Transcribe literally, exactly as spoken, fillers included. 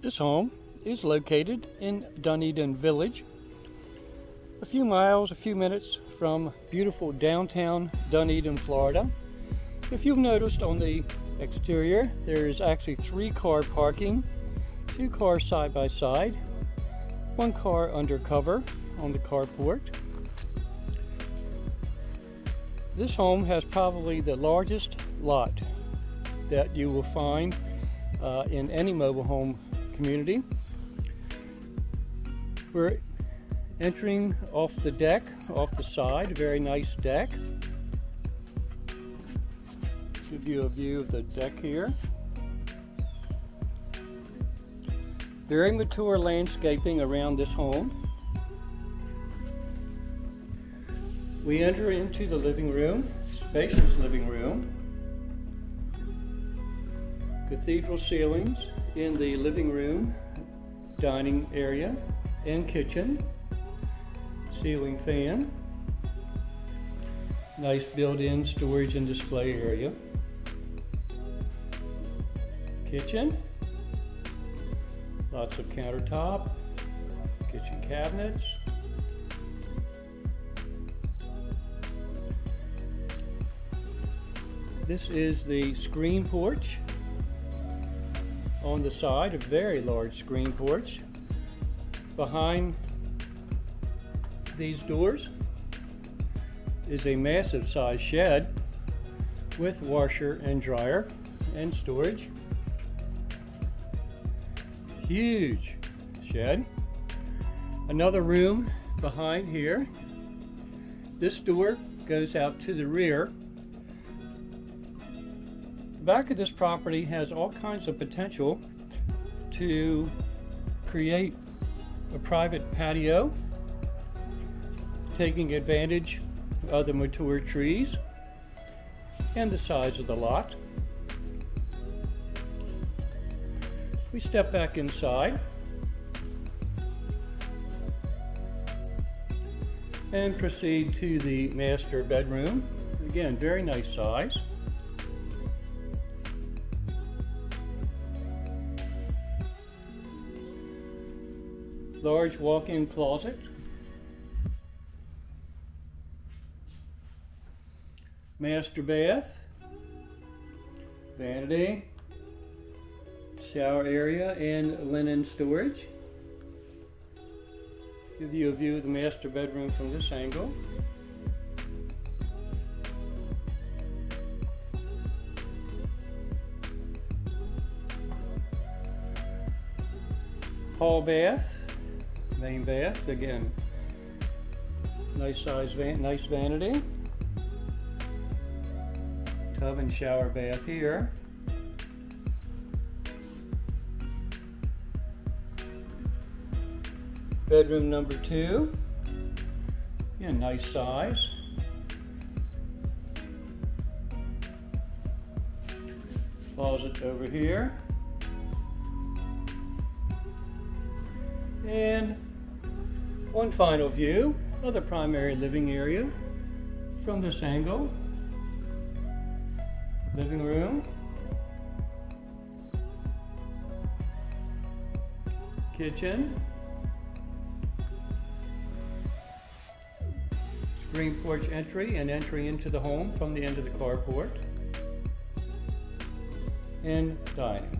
This home is located in Dunedin Village, a few miles, a few minutes from beautiful downtown Dunedin, Florida. If you've noticed on the exterior, there is actually three car parking, two cars side by side, one car undercover on the carport. This home has probably the largest lot that you will find uh, in any mobile home community. We're entering off the deck, off the side, a very nice deck. Give you a view of the deck here. Very mature landscaping around this home. We enter into the living room, spacious living room. Cathedral ceilings in the living room, dining area, and kitchen. Ceiling fan. Nice built-in storage and display area. Kitchen. Lots of countertop, kitchen cabinets. This is the screen porch on the side, a very large screen porch. Behind these doors is a massive size shed with washer and dryer and storage. Huge shed. Another room behind here. This door goes out to the rear. The back of this property has all kinds of potential to create a private patio, taking advantage of the mature trees and the size of the lot. We step back inside and proceed to the master bedroom. Again, very nice size. Large walk-in closet. Master bath. Vanity. Shower area and linen storage. Give you a view of the master bedroom from this angle. Hall bath. Main bath, again, nice size, van nice vanity, tub and shower bath here, bedroom number two, yeah, nice size, closet over here, and one final view of the primary living area from this angle. Living room. Kitchen. Screen porch entry and entry into the home from the end of the carport. And dining.